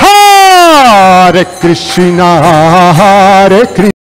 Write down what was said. Hare Krishna, Hare Krishna.